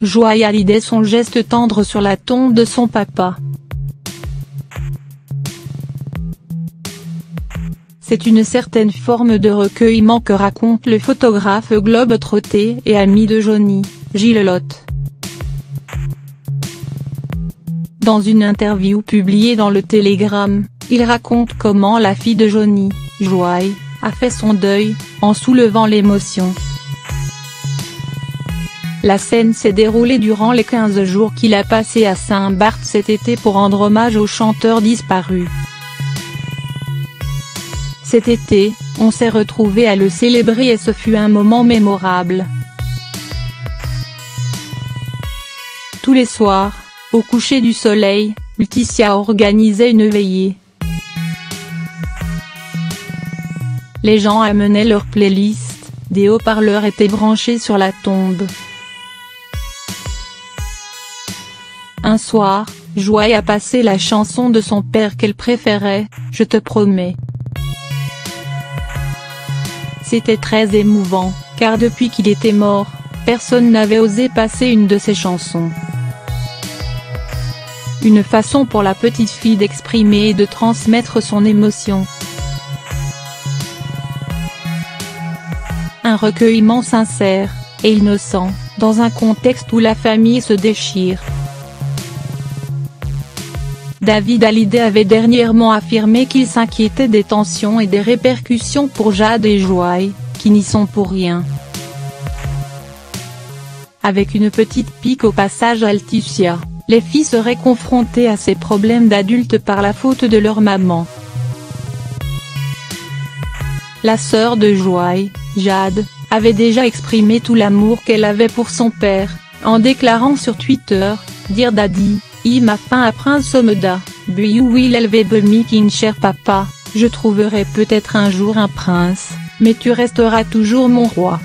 Joy Hallyday, son geste tendre sur la tombe de son papa. C'est une certaine forme de recueillement que raconte le photographe globe-trotté et ami de Johnny, Gilles Lot. Dans une interview publiée dans le Télégramme, il raconte comment la fille de Johnny, Joy, a fait son deuil, en soulevant l'émotion. La scène s'est déroulée durant les 15 jours qu'il a passés à Saint-Barth cet été pour rendre hommage aux chanteurs disparus. Cet été, on s'est retrouvés à le célébrer et ce fut un moment mémorable. Tous les soirs, au coucher du soleil, Alticia organisait une veillée. Les gens amenaient leur playlist, des haut-parleurs étaient branchés sur la tombe. Un soir, Joy a passé la chanson de son père qu'elle préférait, Je te promets. C'était très émouvant, car depuis qu'il était mort, personne n'avait osé passer une de ses chansons. Une façon pour la petite fille d'exprimer et de transmettre son émotion. Un recueillement sincère, et innocent, dans un contexte où la famille se déchire. David Hallyday avait dernièrement affirmé qu'il s'inquiétait des tensions et des répercussions pour Jade et Joy, qui n'y sont pour rien. Avec une petite pique au passage à Alticia, les filles seraient confrontées à ces problèmes d'adultes par la faute de leur maman. La sœur de Joy, Jade, avait déjà exprimé tout l'amour qu'elle avait pour son père, en déclarant sur Twitter, « Dear Daddy ». Ma fin à Prince Omeda, you will be making cher papa, je trouverai peut-être un jour un prince, mais tu resteras toujours mon roi.